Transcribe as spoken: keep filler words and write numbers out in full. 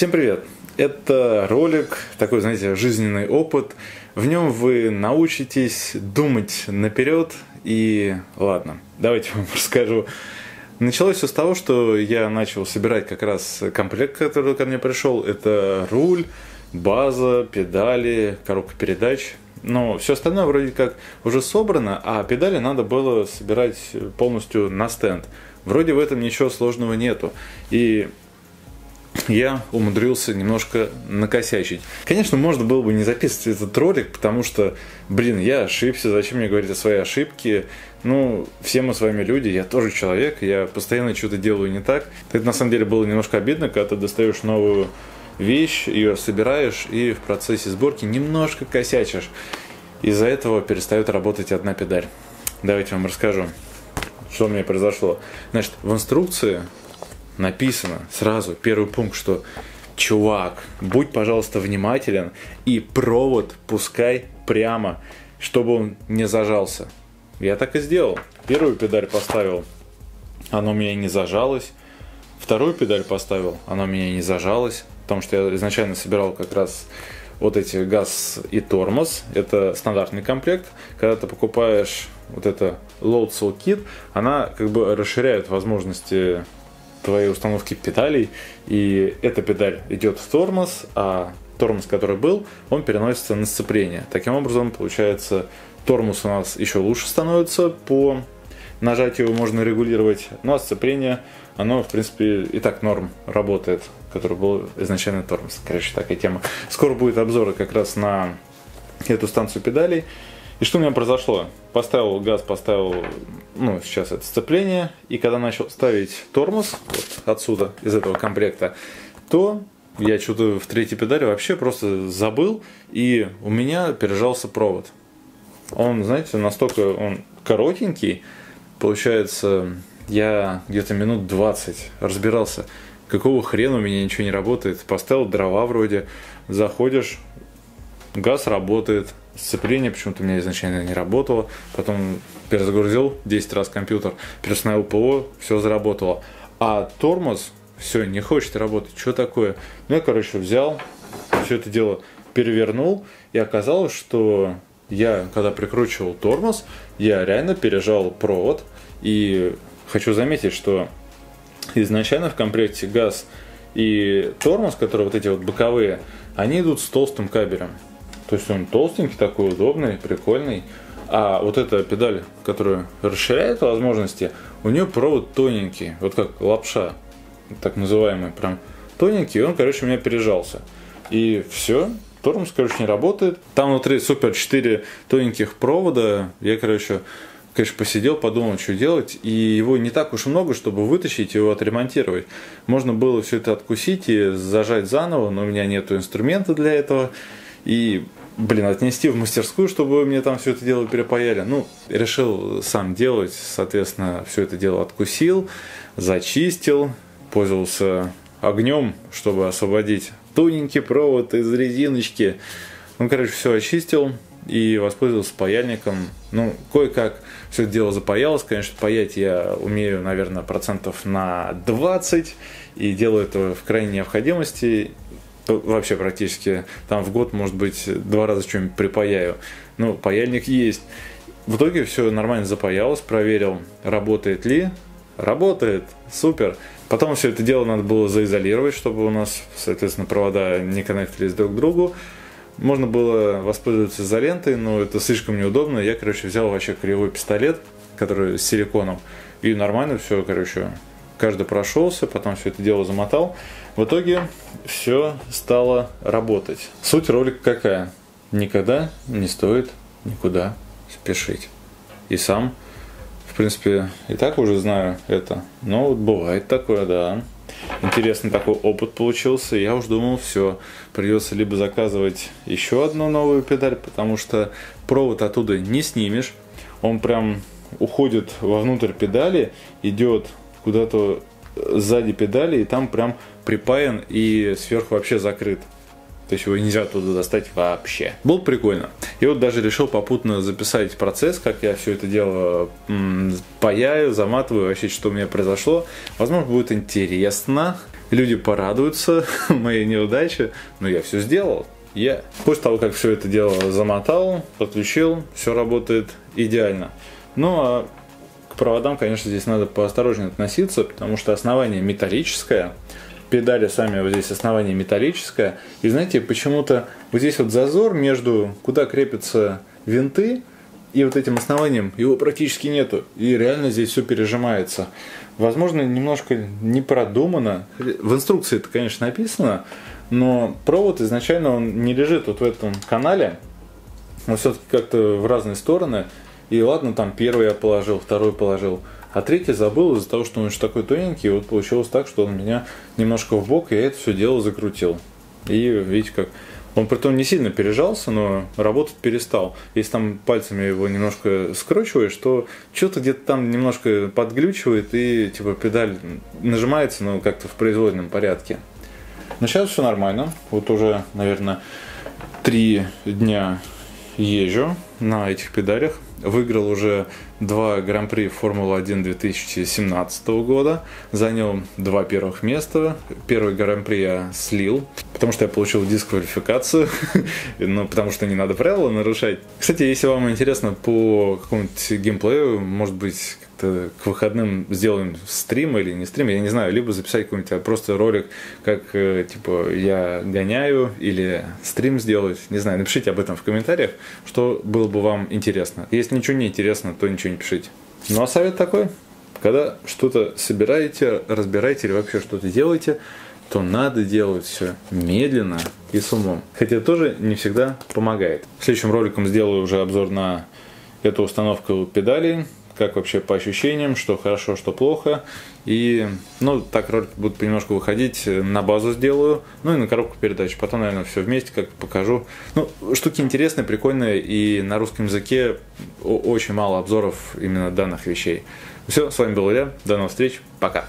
Всем привет! Это ролик, такой, знаете, жизненный опыт. В нем вы научитесь думать наперед. И ладно, давайте вам расскажу. Началось все с того, что я начал собирать как раз комплект, который ко мне пришел. Это руль, база, педали, коробка передач. Но все остальное вроде как уже собрано, а педали надо было собирать полностью на стенд. Вроде в этом ничего сложного нету. И я умудрился немножко накосячить. Конечно, можно было бы не записывать этот ролик, потому что, блин, я ошибся, зачем мне говорить о своей ошибке? Ну, все мы с вами люди, я тоже человек, я постоянно что-то делаю не так. Это на самом деле было немножко обидно, когда ты достаешь новую вещь, ее собираешь и в процессе сборки немножко косячишь. Из-за этого перестает работать одна педаль. Давайте вам расскажу, что у меня произошло. Значит, в инструкции написано сразу, первый пункт, что чувак, будь, пожалуйста, внимателен и провод пускай прямо, чтобы он не зажался. Я так и сделал. Первую педаль поставил, она у меня не зажалась. Вторую педаль поставил, она у меня не зажалась. Потому что я изначально собирал как раз вот эти газ и тормоз. Это стандартный комплект. Когда ты покупаешь вот это Load Soul Kit, она как бы расширяет возможности твоей установки педалей, и эта педаль идет в тормоз, а тормоз, который был, он переносится на сцепление. Таким образом, получается, тормоз у нас еще лучше становится, по нажатию его можно регулировать, ну а сцепление, оно, в принципе, и так норм работает, который был изначально тормоз. Короче, такая тема. Скоро будет обзоры как раз на эту станцию педалей. И что у меня произошло? Поставил газ, поставил, ну, сейчас это сцепление, и когда начал ставить тормоз, вот отсюда, из этого комплекта, то я что-то в третьей педали вообще просто забыл, и у меня пережался провод. Он, знаете, настолько он коротенький, получается, я где-то минут двадцать разбирался, какого хрена у меня ничего не работает. Поставил дрова вроде, заходишь, газ работает, сцепление почему-то у меня изначально не работало, потом перезагрузил десять раз компьютер, переустановил ПО, все заработало. А тормоз, все, не хочет работать, что такое? Ну, я, короче, взял, все это дело перевернул, и оказалось, что я, когда прикручивал тормоз, я реально пережал провод, и хочу заметить, что изначально в комплекте газ и тормоз, которые вот эти вот боковые, они идут с толстым кабелем. То есть он толстенький, такой удобный, прикольный. А вот эта педаль, которая расширяет возможности, у нее провод тоненький, вот как лапша, так называемый, прям тоненький. И он, короче, у меня пережался. И все, тормоз, короче, не работает. Там внутри супер четыре тоненьких провода. Я, короче, конечно, посидел, подумал, что делать. И его не так уж много, чтобы вытащить его, отремонтировать. Можно было все это откусить и зажать заново, но у меня нет инструмента для этого. И, блин, отнести в мастерскую, чтобы мне там все это дело перепаяли. Ну, решил сам делать, соответственно, все это дело откусил, зачистил, пользовался огнем, чтобы освободить тоненький провод из резиночки. Ну, короче, все очистил и воспользовался паяльником. Ну, кое-как все это дело запаялось. Конечно, паять я умею, наверное, процентов на двадцать, и делаю это в крайней необходимости. Вообще практически там в год, может быть, два раза что-нибудь припаяю. Ну, паяльник есть. В итоге все нормально запаялось, проверил, работает ли. Работает, супер. Потом все это дело надо было заизолировать, чтобы у нас, соответственно, провода не коннектились друг к другу. Можно было воспользоваться изолентой, но это слишком неудобно. Я, короче, взял вообще кривой пистолет, который с силиконом, и нормально все, короче, каждый прошелся, потом все это дело замотал. В итоге все стало работать. Суть ролика какая? Никогда не стоит никуда спешить. И сам, в принципе, и так уже знаю это. Но вот бывает такое, да. Интересный такой опыт получился. Я уж думал, все, придется либо заказывать еще одну новую педаль, потому что провод оттуда не снимешь. Он прям уходит вовнутрь педали, идет куда-то сзади педали, и там прям припаян и сверху вообще закрыт. То есть его нельзя оттуда достать вообще. Было прикольно. И вот даже решил попутно записать процесс, как я все это дело паяю, заматываю, вообще что у меня произошло. Возможно, будет интересно. люди порадуются моей неудаче, но я все сделал. Я после того, как все это дело замотал, подключил, все работает идеально. Ну а к проводам, конечно, здесь надо поосторожнее относиться, потому что основание металлическое, педали сами вот здесь основание металлическое. И знаете, почему-то вот здесь вот зазор между, куда крепятся винты, и вот этим основанием его практически нету. И реально здесь все пережимается. Возможно, немножко не продумано. В инструкции это, конечно, написано, но провод изначально он не лежит вот в этом канале. Он все-таки как-то в разные стороны. И ладно, там первый я положил, второй положил, а третий забыл из-за того, что он еще такой тоненький. И вот получилось так, что он меня немножко в бок, и я это все дело закрутил. И видите как... Он притом не сильно пережался, но работать перестал. Если там пальцами его немножко скручиваешь, то что-то где-то там немножко подглючивает, и типа педаль нажимается, но как-то в произвольном порядке. Но сейчас все нормально. Вот уже, наверное, три дня езжу на этих педалях. Выиграл уже два Гран-при Формулы один две тысячи семнадцатого года. Занял два первых места. Первый Гран-при я слил, потому что я получил дисквалификацию. Ну, потому что не надо правила нарушать. Кстати, если вам интересно по какому-нибудь геймплею, может быть, как-то к выходным сделаем стрим или не стрим, я не знаю, либо записать какой-нибудь просто ролик, как, типа, я гоняю, или стрим сделать, не знаю, напишите об этом в комментариях, что было бы вам интересно. Если ничего не интересно, то ничего не пишите. Ну а совет такой: когда что-то собираете, разбираете или вообще что-то делаете, то надо делать все медленно и с умом. Хотя это тоже не всегда помогает. Следующим роликом сделаю уже обзор на эту установку педалей, как вообще по ощущениям, что хорошо, что плохо. И, ну, так ролики будут понемножку выходить, на базу сделаю, ну и на коробку передач. Потом, наверное, все вместе как покажу. Ну, штуки интересные, прикольные, и на русском языке очень мало обзоров именно данных вещей. Все, с вами был Илья, до новых встреч, пока!